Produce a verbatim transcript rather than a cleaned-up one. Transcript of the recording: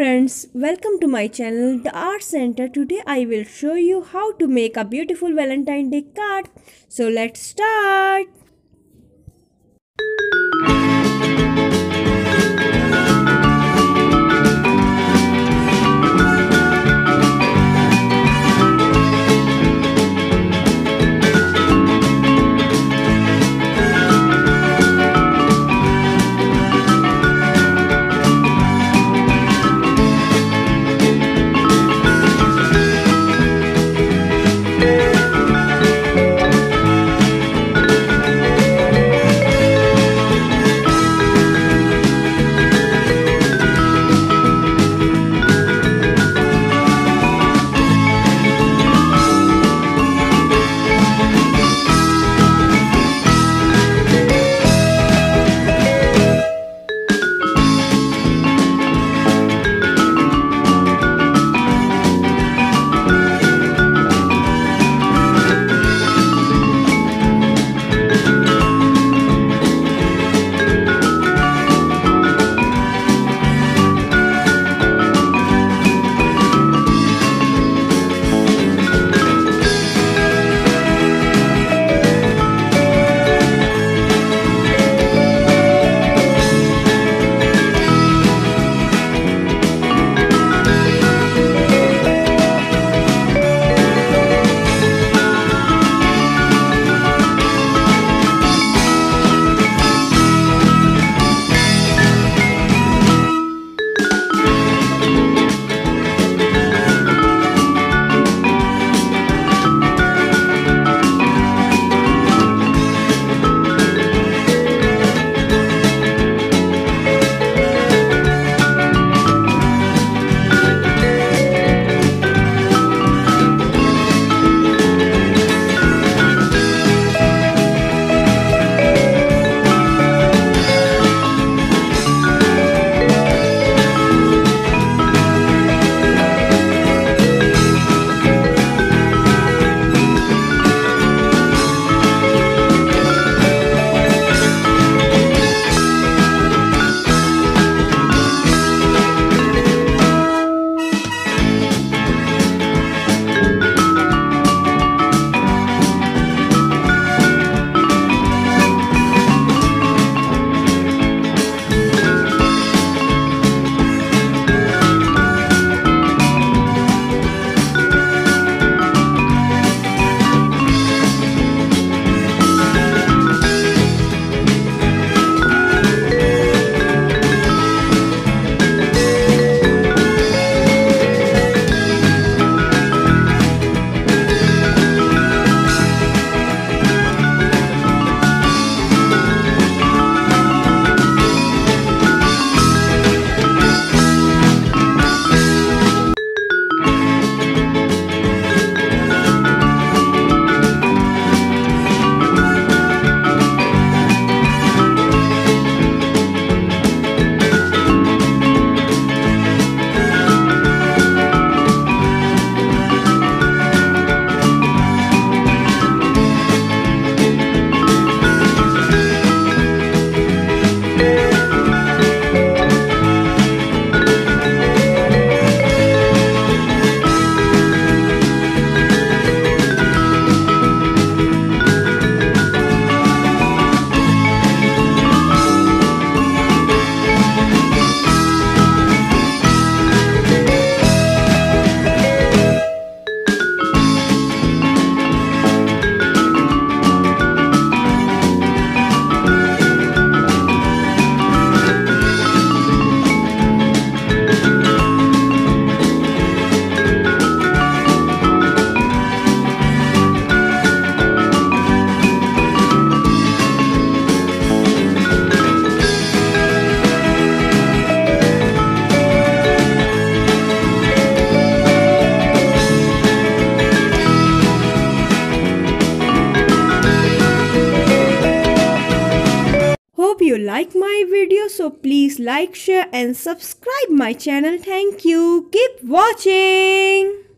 friends, welcome to my channel The Art Center. Today I will show you how to make a beautiful Valentine's Day card. So let's start. Hope you like my video, so please like, share and subscribe my channel. Thank you. Keep watching.